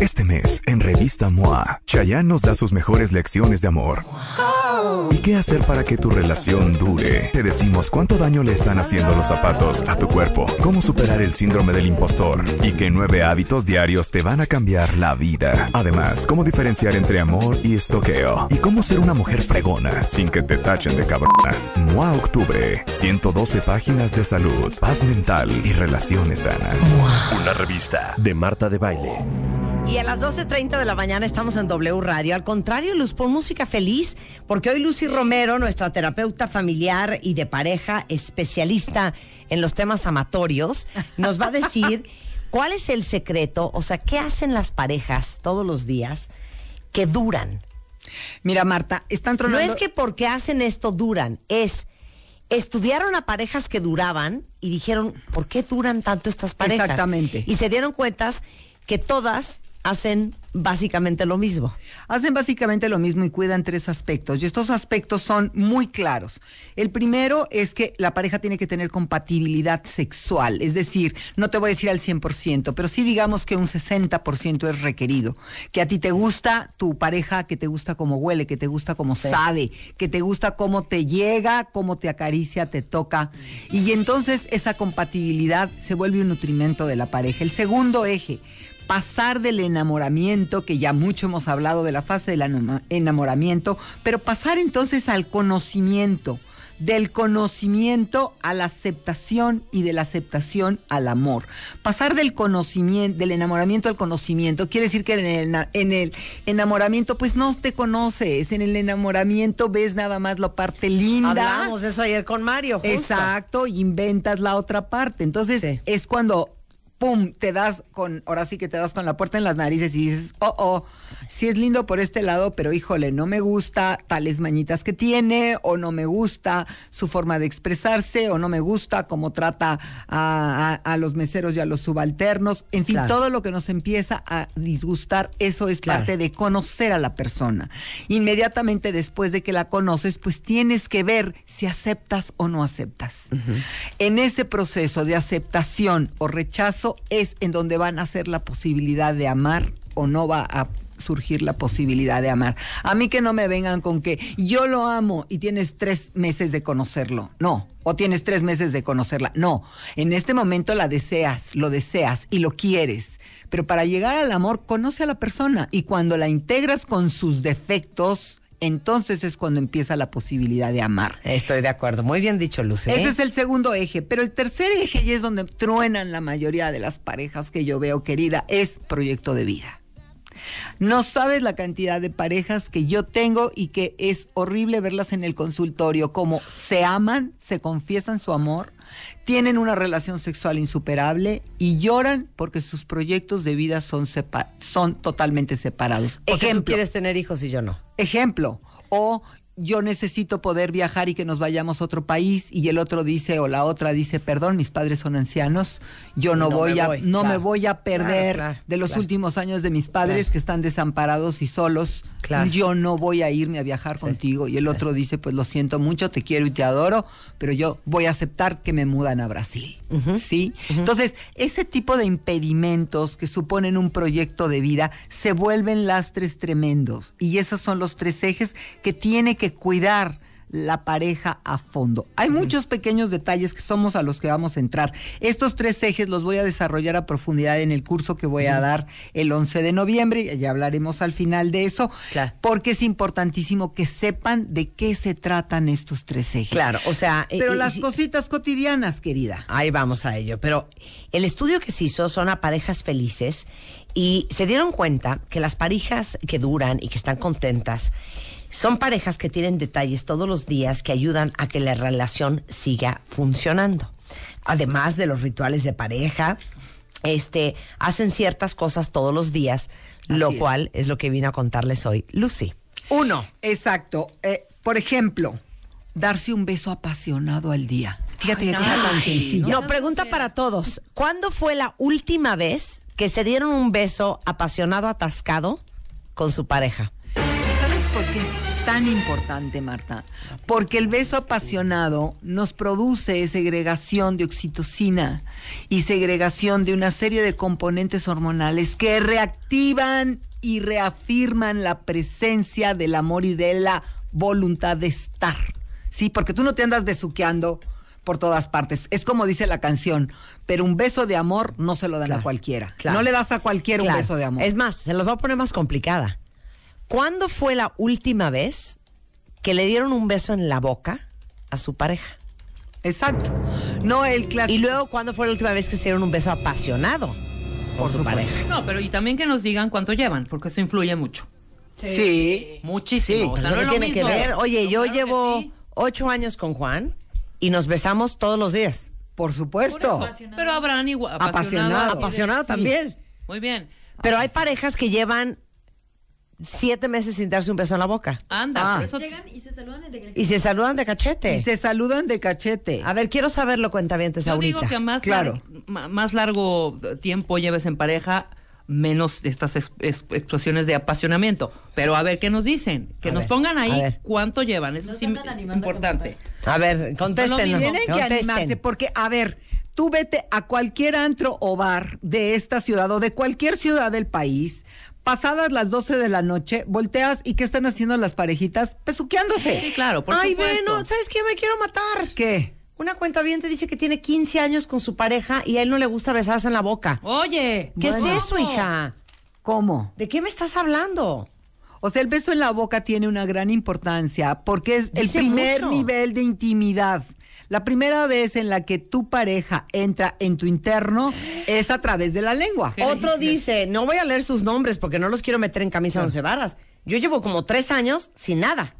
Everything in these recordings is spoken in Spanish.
Este mes, en Revista MOA, Chayanne nos da sus mejores lecciones de amor. ¿Y qué hacer para que tu relación dure? Te decimos cuánto daño le están haciendo los zapatos a tu cuerpo, cómo superar el síndrome del impostor y que 9 hábitos diarios te van a cambiar la vida. Además, cómo diferenciar entre amor y estoqueo y cómo ser una mujer fregona sin que te tachen de cabrona. MOA Octubre, 112 páginas de salud, paz mental y relaciones sanas. Una revista de Marta de Baile. Y a las 12:30 de la mañana estamos en W Radio. Al contrario, Luz, pon música feliz, porque hoy Lucy Romero, nuestra terapeuta familiar y de pareja, especialista en los temas amatorios, nos va a decir cuál es el secreto, o sea, qué hacen las parejas todos los días que duran. Mira, Marta, están tronando... No es que porque hacen esto duran, es... Estudiaron a parejas que duraban y dijeron, ¿por qué duran tanto estas parejas? Exactamente. Y se dieron cuenta que todas... hacen básicamente lo mismo. Hacen básicamente lo mismo y cuidan 3 aspectos. Y estos aspectos son muy claros. El primero es que la pareja tiene que tener compatibilidad sexual. Es decir, no te voy a decir al 100%, pero sí digamos que un 60% es requerido. Que a ti te gusta tu pareja, que te gusta cómo huele, que te gusta cómo sabe, que te gusta cómo te llega, cómo te acaricia, te toca. Y entonces esa compatibilidad se vuelve un nutrimento de la pareja. El segundo eje... pasar del enamoramiento, que ya mucho hemos hablado de la fase del enamoramiento, pero pasar entonces al conocimiento, del conocimiento a la aceptación y de la aceptación al amor. Pasar del conocimiento, del enamoramiento al conocimiento, quiere decir que en el enamoramiento pues no te conoces, en el enamoramiento ves nada más la parte linda. Hablábamos de eso ayer con Mario, justo. Exacto, y inventas la otra parte. Entonces es cuando... ¡pum! Te das con, ahora sí que te das con la puerta en las narices y dices, sí es lindo por este lado, pero híjole, no me gusta tales mañitas que tiene, o no me gusta su forma de expresarse, o no me gusta cómo trata a los meseros y a los subalternos. En fin, todo lo que nos empieza a disgustar, eso es parte de conocer a la persona. Inmediatamente después de que la conoces, pues tienes que ver si aceptas o no aceptas. En ese proceso de aceptación o rechazo, es en donde van a ser la posibilidad de amar o no va a surgir la posibilidad de amar. A mí que no me vengan con que yo lo amo y tienes 3 meses de conocerlo. No. O tienes 3 meses de conocerla. No, en este momento la deseas, lo deseas y lo quieres. Pero para llegar al amor, conoce a la persona y cuando la integras con sus defectos, entonces es cuando empieza la posibilidad de amar. Estoy de acuerdo, muy bien dicho, Lucy. Ese es el segundo eje, pero el tercer eje, y es donde truenan la mayoría de las parejas que yo veo, querida, es proyecto de vida. No sabes la cantidad de parejas que yo tengo y que es horrible verlas en el consultorio, como se aman, se confiesan su amor, tienen una relación sexual insuperable y lloran porque sus proyectos de vida son totalmente separados. Porque tú quieres tener hijos y yo no. Ejemplo, o yo necesito poder viajar y que nos vayamos a otro país, y el otro dice o la otra dice, perdón, mis padres son ancianos, yo no me voy a perder de los últimos años de mis padres que están desamparados y solos. Yo no voy a irme a viajar contigo. Y el otro dice, pues lo siento mucho, te quiero y te adoro, pero yo voy a aceptar que me mudan a Brasil. Entonces, ese tipo de impedimentos que suponen un proyecto de vida se vuelven lastres tremendos. Y esos son los 3 ejes que tiene que cuidar la pareja a fondo. Hay muchos pequeños detalles que somos a los que vamos a entrar. Estos 3 ejes los voy a desarrollar a profundidad en el curso que voy a dar el 11 de noviembre, y ya hablaremos al final de eso, porque es importantísimo que sepan de qué se tratan estos 3 ejes. Claro, o sea... Pero las cositas cotidianas, querida. Ahí vamos a ello, pero el estudio que se hizo son a parejas felices y se dieron cuenta que las parejas que duran y que están contentas son parejas que tienen detalles todos los días que ayudan a que la relación siga funcionando. Además de los rituales de pareja, hacen ciertas cosas todos los días, lo cual es lo que vino a contarles hoy Lucy. 1. Exacto. Por ejemplo, darse un beso apasionado al día. Fíjate que tiene tan sencilla. No, pregunta para todos. ¿Cuándo fue la última vez que se dieron un beso apasionado atascado con su pareja? Porque es tan importante, Marta, porque el beso apasionado nos produce segregación de oxitocina y segregación de una serie de componentes hormonales que reactivan y reafirman la presencia del amor y de la voluntad de estar. Sí, porque tú no te andas besuqueando por todas partes. Es como dice la canción, pero un beso de amor no se lo dan a cualquiera. Claro. No le das a cualquiera un beso de amor. Es más, se los va a poner más complicada. ¿Cuándo fue la última vez que le dieron un beso en la boca a su pareja? Exacto. No el clásico. Y luego, ¿cuándo fue la última vez que se dieron un beso apasionado por su pareja? No, pero y también que nos digan cuánto llevan, porque eso influye mucho. Sí. Muchísimo. Sí. O sea, no tiene que ver. Oye, no, yo claro llevo 8 años con Juan y nos besamos todos los días. Por supuesto. Por eso, pero habrán igual. Apasionado. Apasionado también. Sí. Muy bien. Pero hay parejas que llevan 7 meses sin darse un beso en la boca. Anda, por eso llegan y se saludan de cachete. A ver, quiero saberlo, cuentavientes, ahorita. Yo digo que más largo tiempo lleves en pareja, menos estas explosiones de apasionamiento. Pero a ver, ¿qué nos dicen? Que nos pongan ahí cuánto llevan. Eso sí es importante. A ver, contéstenos. Tienen que animarse porque, a ver, tú vete a cualquier antro o bar de esta ciudad o de cualquier ciudad del país. Pasadas las 12 de la noche, volteas y ¿qué están haciendo las parejitas? Pesuqueándose. Sí, claro, por supuesto. Ay, bueno, ¿sabes qué? Me quiero matar. ¿Qué? Una cuentaviente dice que tiene 15 años con su pareja y a él no le gusta besarse en la boca. Oye. ¿Qué es eso, hija? ¿Cómo? ¿De qué me estás hablando? O sea, el beso en la boca tiene una gran importancia porque es dice el primer nivel de intimidad. La primera vez en la que tu pareja entra en tu interno es a través de la lengua. Otro dice, no voy a leer sus nombres porque no los quiero meter en camisa de once varas. Yo llevo como 3 años sin nada.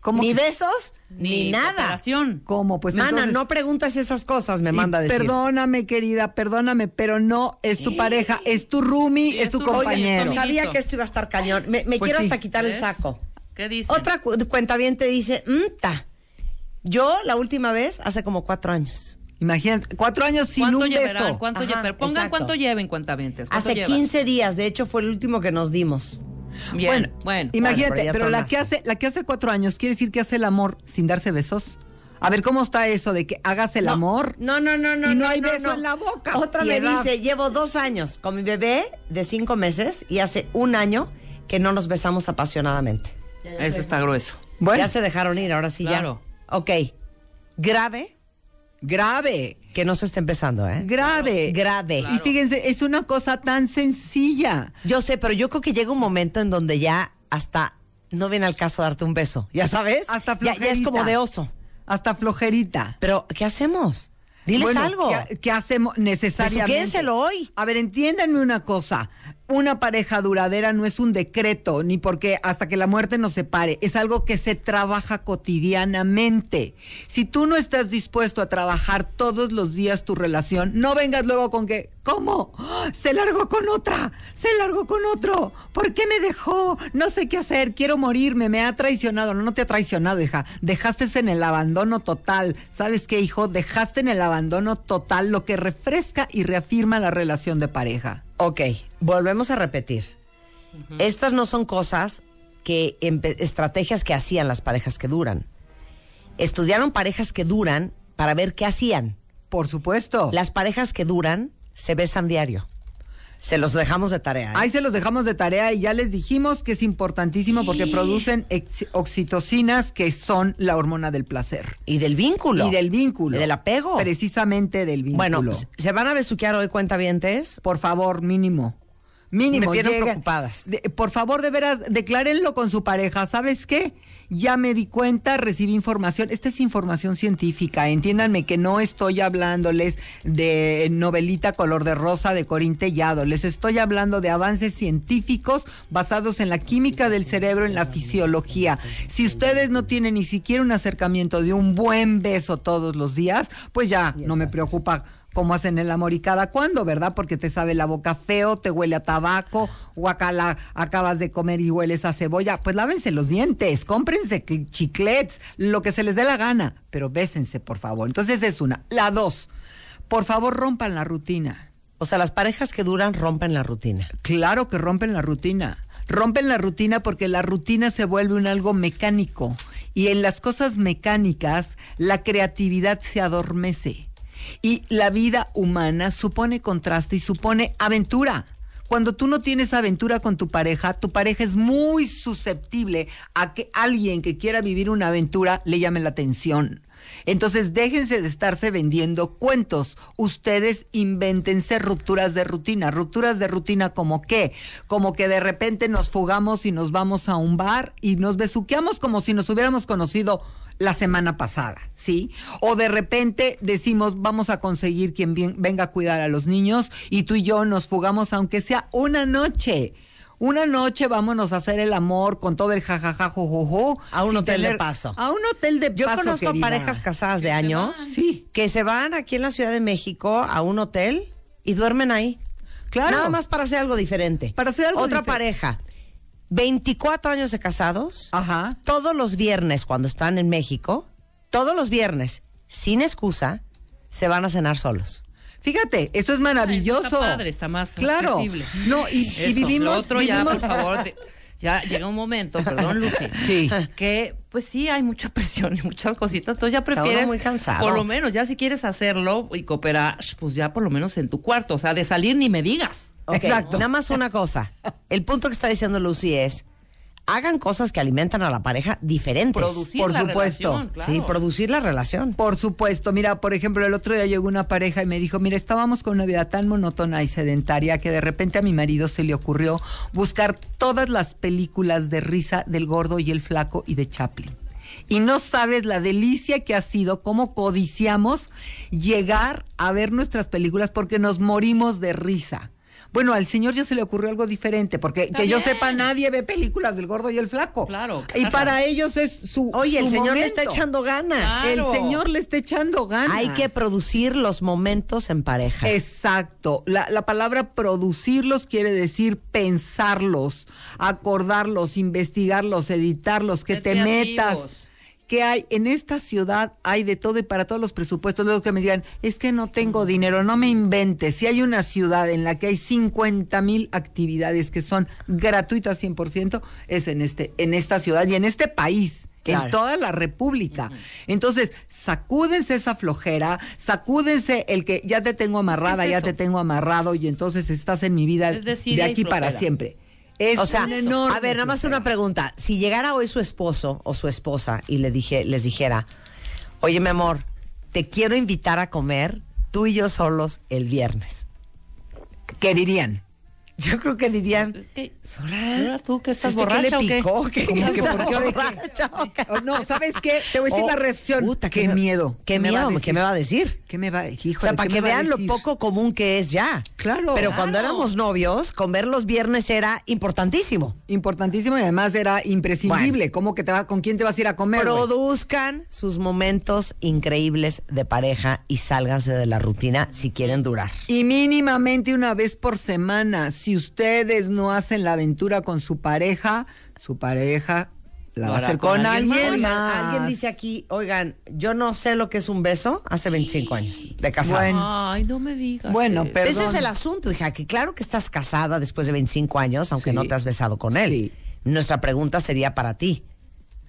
¿Cómo? Ni besos, ni nada. ¿Cómo? Pues mana, entonces no preguntas esas cosas, me manda a decir. Perdóname, querida, perdóname, pero no es tu pareja, es tu roomie, sí, es tu compañero. Oye, sabía que esto iba a estar cañón. Me pues quiero hasta quitar el saco. ¿Qué dice? Otra cuentaviente dice, yo la última vez hace como 4 años. Imagínate, 4 años sin un beso. Pongan cuánto lleven, cuentavientes. Hace 15 días, de hecho, fue el último que nos dimos. Bien, bueno. Imagínate, pero la que hace 4 años quiere decir que hace el amor sin darse besos. A ver, ¿cómo está eso de que hagas el amor? No. Y no hay beso en la boca. Otra le dice, llevo 2 años con mi bebé de 5 meses y hace 1 año que no nos besamos apasionadamente. Eso está grueso. Bueno. Ya se dejaron ir, ahora sí ya. Ok, grave. Que no se esté empezando, ¿eh? Grave. Claro. Y fíjense, es una cosa tan sencilla. Yo sé, pero yo creo que llega un momento en donde ya hasta no viene al caso darte un beso, ¿ya sabes? Hasta flojerita. Ya es como de oso. Hasta flojerita. Pero, ¿qué hacemos? Diles algo. ¿Qué hacemos necesariamente? Quédenselo hoy. A ver, entiéndanme una cosa. Una pareja duradera no es un decreto, ni porque hasta que la muerte nos separe. Es algo que se trabaja cotidianamente. Si tú no estás dispuesto a trabajar todos los días tu relación, no vengas luego con que, ¿cómo? Se largó con otra, se largó con otro. ¿Por qué me dejó? No sé qué hacer, quiero morirme, me ha traicionado. No, no te ha traicionado, hija. Dejaste en el abandono total. ¿Sabes qué, hijo? Dejaste en el abandono total, lo que refresca y reafirma la relación de pareja. Ok, volvemos a repetir. Estas no son cosas que estrategias que hacían las parejas que duran. Estudiaron parejas que duran para ver qué hacían. Por supuesto. Las parejas que duran se besan diario. Se los dejamos de tarea. Ahí se los dejamos de tarea y ya les dijimos que es importantísimo porque producen oxitocinas que son la hormona del placer. Y del vínculo. Y del apego. Precisamente del vínculo. Bueno, ¿se van a besuquear hoy, cuentavientes? Por favor, mínimo. Me tienen preocupadas. Por favor, de veras, declárenlo con su pareja. ¿Sabes qué? Ya me di cuenta, recibí información. Esta es información científica. Entiéndanme que no estoy hablándoles de novelita color de rosa de Corín Tellado. Les estoy hablando de avances científicos basados en la química del cerebro, en la fisiología. Si ustedes no tienen ni siquiera un acercamiento de un buen beso todos los días, pues ya no me preocupa cómo hacen el amor y cada cuándo, ¿verdad? Porque te sabe la boca feo, te huele a tabaco, guacala, acabas de comer y hueles a cebolla. Pues lávense los dientes, cómprense chiclets, lo que se les dé la gana, pero bésense, por favor. Entonces es una. La dos, por favor, rompan la rutina. O sea, las parejas que duran rompen la rutina. Claro que rompen la rutina. Rompen la rutina porque la rutina se vuelve un algo mecánico y en las cosas mecánicas la creatividad se adormece. Y la vida humana supone contraste y supone aventura. Cuando tú no tienes aventura con tu pareja es muy susceptible a que alguien que quiera vivir una aventura le llame la atención. Entonces, déjense de estarse vendiendo cuentos. Ustedes invéntense rupturas de rutina ¿como qué? Como que de repente nos fugamos y nos vamos a un bar y nos besuqueamos como si nos hubiéramos conocido la semana pasada, ¿sí? O de repente decimos, vamos a conseguir quien venga a cuidar a los niños y tú y yo nos fugamos aunque sea una noche. Una noche vámonos a hacer el amor con todo el jajaja, jojojo. A un hotel de paso. A un hotel de paso, querida. Yo conozco parejas casadas de años que se van aquí en la Ciudad de México a un hotel y duermen ahí. Claro. Nada más para hacer algo diferente. Para hacer algo diferente. Otra pareja, 24 años de casados. Ajá. Todos los viernes cuando están en México, todos los viernes, sin excusa, se van a cenar solos. Fíjate, eso es maravilloso. Está padre, está más accesible. Claro. No, y vivimos... Lo otro vivimos... ya, por favor, ya llega un momento, perdón, Lucy, sí, que pues sí hay mucha presión y muchas cositas, entonces ya prefieres... muy cansado. Por lo menos, ya si quieres hacerlo y cooperar, pues ya por lo menos en tu cuarto, o sea, de salir ni me digas. Okay. Exacto. Nada más una cosa, el punto que está diciendo Lucy es... hagan cosas que alimentan a la pareja diferentes. Producir la relación, claro. Sí, producir la relación. Por supuesto. Mira, por ejemplo, el otro día llegó una pareja y me dijo, mira, estábamos con una vida tan monótona y sedentaria que de repente a mi marido se le ocurrió buscar todas las películas de risa del gordo y el flaco y de Chaplin. Y no sabes la delicia que ha sido, cómo codiciamos llegar a ver nuestras películas porque nos morimos de risa. Bueno, al señor ya se le ocurrió algo diferente, porque que yo sepa, nadie ve películas del gordo y el flaco. Claro, claro. Y para ellos es su Oye, el señor momento. Le está echando ganas. Claro. El señor le está echando ganas. Hay que producir los momentos en pareja. Exacto. La palabra producirlos quiere decir pensarlos, acordarlos, investigarlos, editarlos, que te metas. Que hay en esta ciudad, hay de todo y para todos los presupuestos. Luego que me digan, es que no tengo dinero, no me inventes. Si hay una ciudad en la que hay 50,000 actividades que son gratuitas 100%, es en esta ciudad y en este país. Claro. En toda la república. Uh-huh. Entonces, sacúdense esa flojera, sacúdense el que ya te tengo amarrada, ya te tengo amarrado y entonces estás en mi vida, es decir, de aquí para siempre. Es o sea, a ver, nada más una pregunta. Si llegara hoy su esposo o su esposa y les dijera, oye, mi amor, te quiero invitar a comer tú y yo solos el viernes. ¿Qué dirían? Yo creo que dirían, es que, ¿Sora, tú que estás borracha que le picó, o qué? ¿Cómo que por qué borracha? No, ¿sabes qué? Te voy a decir la reacción. Puta, qué miedo. Qué miedo, ¿qué me va a decir? ¿Qué me va a decir? O sea, para que vean lo poco común que es ya. Claro. Pero cuando éramos novios, comer los viernes era importantísimo. Importantísimo y además era imprescindible. Bueno, ¿cómo que con quién te vas a ir a comer? Produzcan sus momentos increíbles de pareja y sálganse de la rutina si quieren durar. Y mínimamente una vez por semana. Si ustedes no hacen la aventura con su pareja la va a hacer con alguien más. Alguien dice aquí, oigan, yo no sé lo que es un beso hace 25 años de casada. Bueno, ay, no me digas. Bueno, pero ese es el asunto, hija, que claro que estás casada después de 25 años, aunque no te has besado con él. Sí. Nuestra pregunta sería para ti.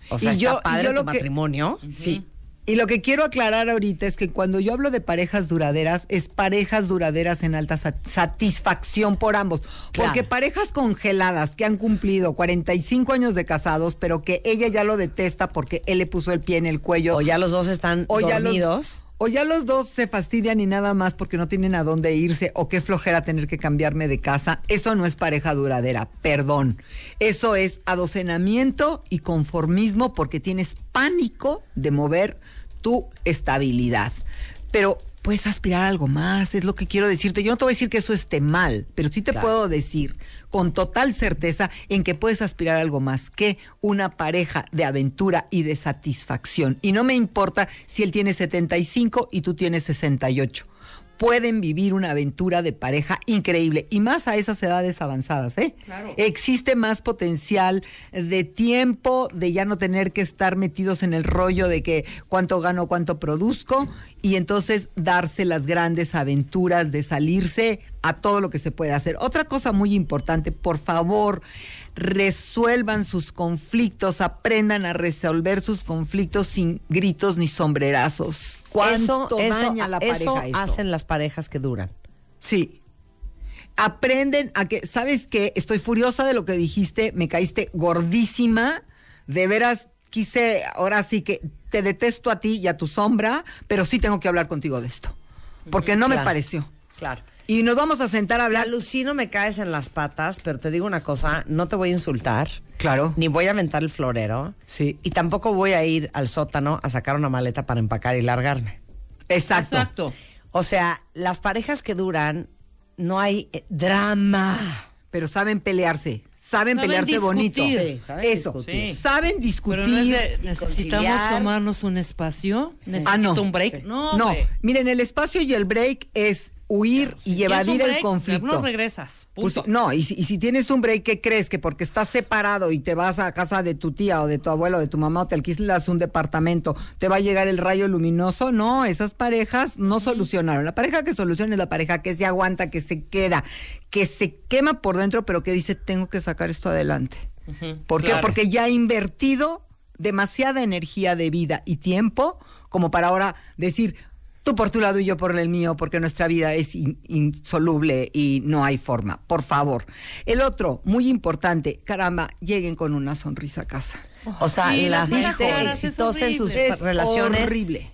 O sea, ¿está padre tu matrimonio? Sí. Y lo que quiero aclarar ahorita es que cuando yo hablo de parejas duraderas, es parejas duraderas en alta satisfacción por ambos. Claro. Porque parejas congeladas que han cumplido 45 años de casados, pero que ella ya lo detesta porque él le puso el pie en el cuello. O ya los dos están dormidos. O ya los dos se fastidian y nada más porque no tienen a dónde irse o qué flojera tener que cambiarme de casa. Eso no es pareja duradera, perdón. Eso es adocenamiento y conformismo porque tienes pánico de mover tu estabilidad. Pero puedes aspirar a algo más, es lo que quiero decirte. Yo no te voy a decir que eso esté mal, pero sí te puedo decir con total certeza en que puedes aspirar a algo más que una pareja de aventura y de satisfacción. Y no me importa si él tiene 75 y tú tienes 68. Pueden vivir una aventura de pareja increíble, y más a esas edades avanzadas, ¿eh? Claro. Existe más potencial de tiempo, de ya no tener que estar metidos en el rollo de que cuánto gano, cuánto produzco, y entonces darse las grandes aventuras de salirse a todo lo que se puede hacer. Otra cosa muy importante, por favor, resuelvan sus conflictos, aprendan a resolver sus conflictos sin gritos ni sombrerazos. ¿Cuánto daña la pareja eso? Eso hacen las parejas que duran. Sí. Aprenden a que, ¿sabes qué? Estoy furiosa de lo que dijiste, me caíste gordísima, de veras quise, ahora sí que te detesto a ti y a tu sombra, pero sí tengo que hablar contigo de esto, porque no me pareció. Claro. Y nos vamos a sentar a hablar. Alucino, me caes en las patas, pero te digo una cosa, no te voy a insultar. Claro. Ni voy a aventar el florero. Sí. Y tampoco voy a ir al sótano a sacar una maleta para empacar y largarme. Exacto. Exacto. O sea, las parejas que duran, no hay drama. Pero saben pelearse. Saben pelearse bonito. Sí, saben discutir. Sí. Saben discutir. Pero no es de, necesitamos conciliar. Tomarnos un espacio. Sí. Necesito un break. Sí. No, miren, el espacio y el break es huir y evadir break, el conflicto. No regresas. Punto. Pues, no, y si tienes un break, ¿qué crees? Que porque estás separado y te vas a casa de tu tía o de tu abuelo o de tu mamá o te alquilas un departamento, ¿te va a llegar el rayo luminoso? No, esas parejas no solucionaron. La pareja que soluciona es la pareja que se aguanta, que se queda, que se quema por dentro, pero que dice, tengo que sacar esto adelante. ¿Por qué? Porque ya ha invertido demasiada energía de vida y tiempo como para ahora decir, tú por tu lado y yo por el mío, porque nuestra vida es insoluble y no hay forma. Por favor. El otro, muy importante, caramba, lleguen con una sonrisa a casa. O sea, sí, la gente exitosa en sus relaciones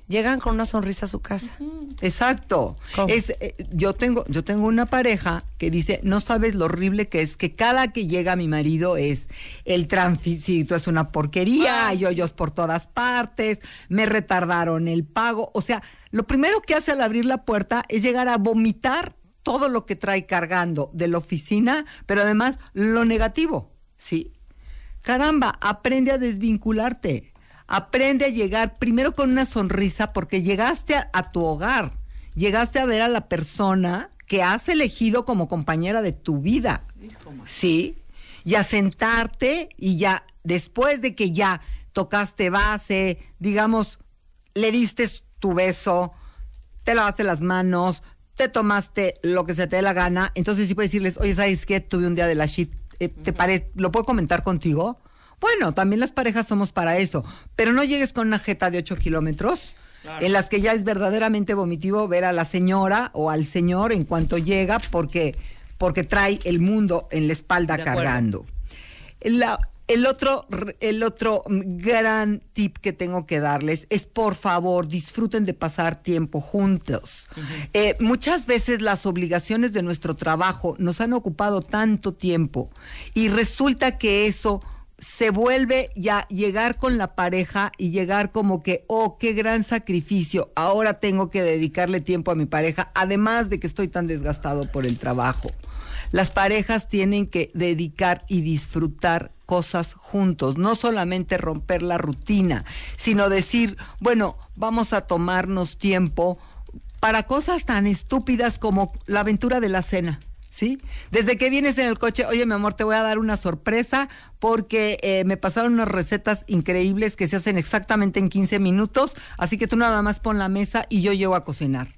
llegan con una sonrisa a su casa. Exacto. Es, yo tengo una pareja que dice, no sabes lo horrible que es, que cada que llega mi marido es el tránsito es una porquería, hay hoyos por todas partes, me retardaron el pago. O sea, lo primero que hace al abrir la puerta es llegar a vomitar todo lo que trae cargando de la oficina, pero además lo negativo, ¿sí? Caramba, aprende a desvincularte, aprende a llegar primero con una sonrisa porque llegaste a tu hogar, llegaste a ver a la persona que has elegido como compañera de tu vida, ¿sí? Y a sentarte y ya, después de que ya tocaste base, digamos, le diste tu beso, te lavaste las manos, te tomaste lo que se te dé la gana, entonces sí puedes decirles, oye, ¿sabes qué? Tuve un día de la shit. ¿Te parece? ¿Lo puedo comentar contigo? Bueno, también las parejas somos para eso, pero no llegues con una jeta de 8 kilómetros, claro, en las que ya es verdaderamente vomitivo ver a la señora o al señor en cuanto llega porque trae el mundo en la espalda cargando. El otro gran tip que tengo que darles es, por favor, disfruten de pasar tiempo juntos. Muchas veces las obligaciones de nuestro trabajo nos han ocupado tanto tiempo y resulta que eso se vuelve ya llegar con la pareja y llegar como que, oh, qué gran sacrificio, ahora tengo que dedicarle tiempo a mi pareja, además de que estoy tan desgastado por el trabajo. Las parejas tienen que dedicar y disfrutar cosas juntos, no solamente romper la rutina, sino decir, bueno, vamos a tomarnos tiempo para cosas tan estúpidas como la aventura de la cena, ¿sí? Desde que vienes en el coche, oye, mi amor, te voy a dar una sorpresa porque me pasaron unas recetas increíbles que se hacen exactamente en 15 minutos, así que tú nada más pon la mesa y yo llego a cocinar.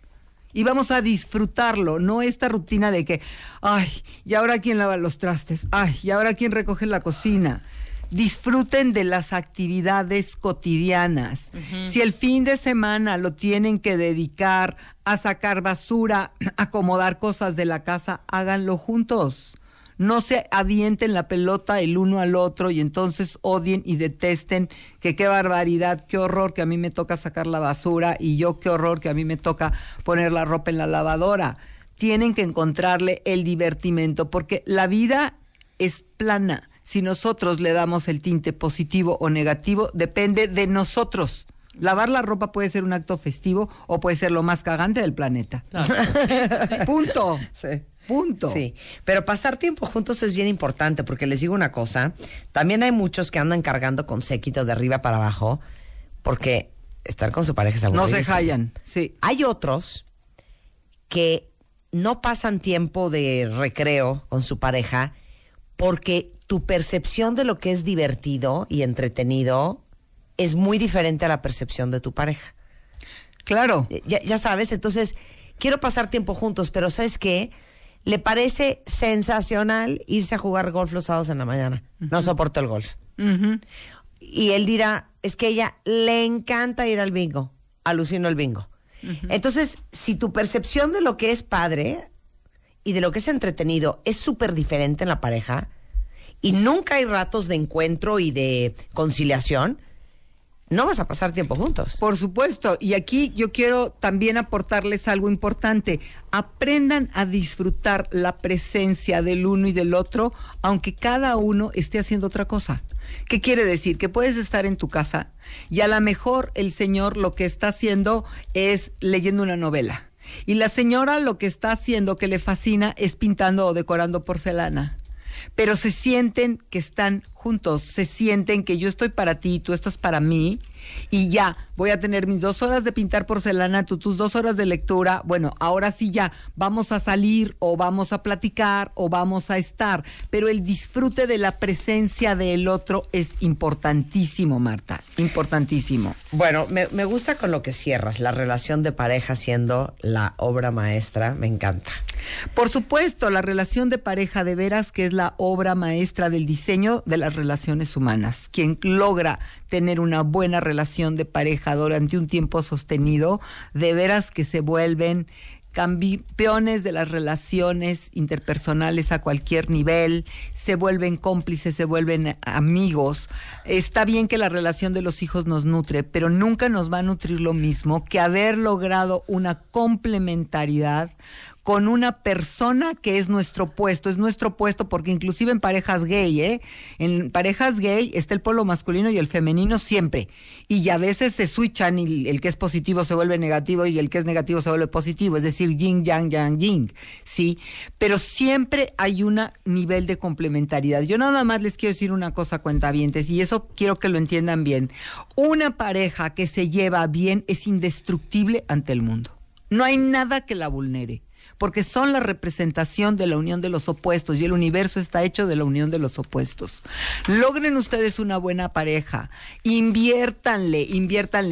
Y vamos a disfrutarlo, no esta rutina de que, ay, y ahora quién lava los trastes, ay, y ahora quién recoge la cocina. Disfruten de las actividades cotidianas. Si el fin de semana lo tienen que dedicar a sacar basura, a acomodar cosas de la casa, háganlo juntos. No se avienten la pelota el uno al otro y entonces odien y detesten que qué barbaridad, qué horror que a mí me toca sacar la basura y yo qué horror que a mí me toca poner la ropa en la lavadora. Tienen que encontrarle el divertimento porque la vida es plana. Si nosotros le damos el tinte positivo o negativo, depende de nosotros. Lavar la ropa puede ser un acto festivo o puede ser lo más cagante del planeta. Claro. Punto. Sí. Punto. Sí, pero pasar tiempo juntos es bien importante, porque les digo una cosa, también hay muchos que andan cargando con séquito de arriba para abajo, porque estar con su pareja es aburrido. No se hallan, sí. Hay otros que no pasan tiempo de recreo con su pareja, porque tu percepción de lo que es divertido y entretenido es muy diferente a la percepción de tu pareja. Claro. Ya sabes, entonces, quiero pasar tiempo juntos, pero ¿sabes qué? le parece sensacional irse a jugar golf los sábados en la mañana. Uh-huh. No soporto el golf. Uh-huh. Y él dirá, es que ella le encanta ir al bingo, alucino el bingo. Uh-huh. Entonces, si tu percepción de lo que es padre y de lo que es entretenido es súper diferente en la pareja y nunca hay ratos de encuentro y de conciliación, no vas a pasar tiempo juntos. Por supuesto, y aquí yo quiero también aportarles algo importante. Aprendan a disfrutar la presencia del uno y del otro, aunque cada uno esté haciendo otra cosa. ¿Qué quiere decir? Que puedes estar en tu casa y a lo mejor el señor lo que está haciendo es leyendo una novela. Y la señora lo que está haciendo que le fascina es pintando o decorando porcelana. Pero se sienten que están juntos, se sienten que yo estoy para ti, tú estás para mí, y ya, voy a tener mis 2 horas de pintar porcelana, tú tus 2 horas de lectura, bueno, ahora sí ya, vamos a salir, o vamos a platicar, o vamos a estar, pero el disfrute de la presencia del otro es importantísimo, Marta, importantísimo. Bueno, me gusta con lo que cierras, la relación de pareja siendo la obra maestra, me encanta. Por supuesto, la relación de pareja de veras que es la obra maestra del diseño de la relaciones humanas. Quien logra tener una buena relación de pareja durante un tiempo sostenido, de veras que se vuelven campeones de las relaciones interpersonales a cualquier nivel, se vuelven cómplices, se vuelven amigos. Está bien que la relación de los hijos nos nutre, pero nunca nos va a nutrir lo mismo que haber logrado una complementariedad con una persona que es nuestro puesto porque inclusive en parejas gay, en parejas gay está el polo masculino y el femenino siempre, y a veces se switchan y el que es positivo se vuelve negativo y el que es negativo se vuelve positivo, es decir, yin, yang, yang, yin, ¿sí? Pero siempre hay un nivel de complementariedad. Yo nada más les quiero decir una cosa, cuentavientes, y eso quiero que lo entiendan bien. Una pareja que se lleva bien es indestructible ante el mundo. No hay nada que la vulnere, porque son la representación de la unión de los opuestos y el universo está hecho de la unión de los opuestos. Logren ustedes una buena pareja, inviértanle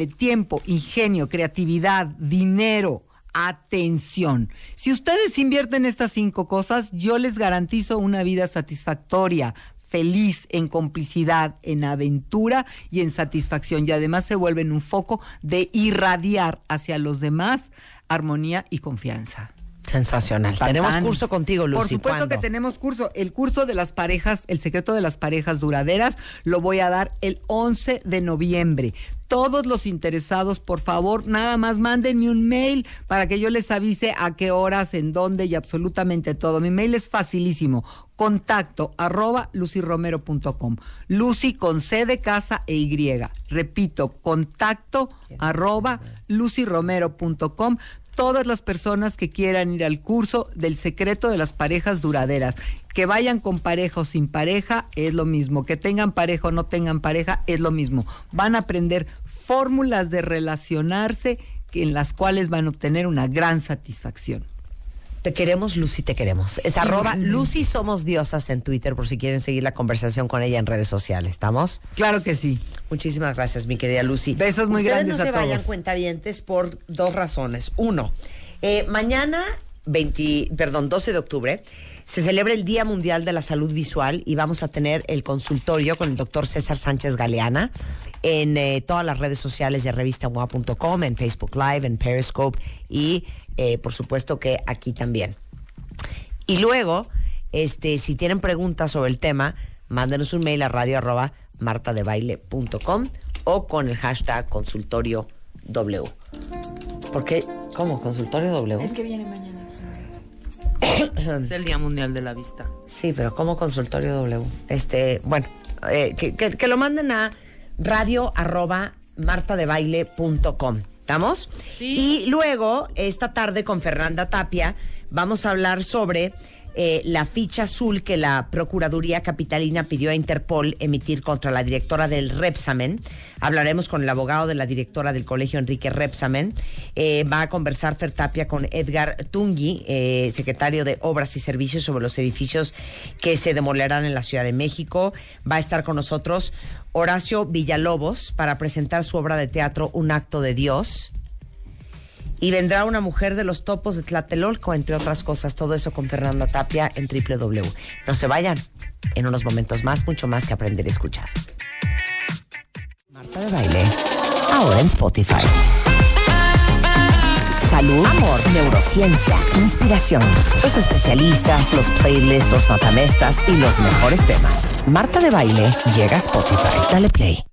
tiempo, ingenio, creatividad, dinero, atención. Si ustedes invierten estas 5 cosas, yo les garantizo una vida satisfactoria, feliz, en complicidad, en aventura y en satisfacción. Y además se vuelven un foco de irradiar hacia los demás armonía y confianza. Sensacional. Tenemos curso contigo, Lucy. Por supuesto. ¿Cuándo? Que tenemos curso. El curso de las parejas, el secreto de las parejas duraderas, lo voy a dar el 11 de noviembre. Todos los interesados, por favor, nada más mándenme un mail para que yo les avise a qué horas, en dónde y absolutamente todo. Mi mail es facilísimo, contacto@luciromero.com. Lucy con C de casa e Y. Repito, contacto@luciromero.com. Todas las personas que quieran ir al curso del secreto de las parejas duraderas, que vayan con pareja o sin pareja, es lo mismo. Que tengan pareja o no tengan pareja, es lo mismo. Van a aprender fórmulas de relacionarse en las cuales van a obtener una gran satisfacción. Te queremos, Lucy, te queremos. Es @LucySomosDiosas en Twitter por si quieren seguir la conversación con ella en redes sociales. ¿Estamos? Claro que sí. Muchísimas gracias, mi querida Lucy. Besos muy grandes a todos. Ustedes no se vayan, cuentavientes, por 2 razones. 1, mañana 12 de octubre se celebra el Día Mundial de la Salud Visual y vamos a tener el consultorio con el doctor César Sánchez Galeana en todas las redes sociales de RevistaMua.com, en Facebook Live, en Periscope y por supuesto que aquí también. Y luego, si tienen preguntas sobre el tema, mándenos un mail a radio@martadebaile.com o con el hashtag consultorio W. ¿Por qué? ¿Cómo? ¿Consultorio W? Es que viene mañana. Es el Día Mundial de la Vista. Sí, pero ¿cómo consultorio W? Bueno, que lo manden a radio@martadebaile.com. ¿Estamos? Sí. Y luego, esta tarde con Fernanda Tapia, vamos a hablar sobre la ficha azul que la Procuraduría Capitalina pidió a Interpol emitir contra la directora del Rébsamen. Hablaremos con el abogado de la directora del colegio, Enrique Rébsamen. Va a conversar Fer Tapia con Edgar Tunghi, secretario de Obras y Servicios, sobre los edificios que se demolerán en la Ciudad de México. Va a estar con nosotros Horacio Villalobos para presentar su obra de teatro Un Acto de Dios. Y vendrá una mujer de los topos de Tlatelolco, entre otras cosas. Todo eso con Fernanda Tapia en www. No se vayan. En unos momentos más, mucho más que aprender y escuchar. Marta de Baile, ahora en Spotify. Salud, amor, neurociencia, inspiración, los especialistas, los playlists, los matamestas y los mejores temas. Marta de Baile llega a Spotify. Dale play.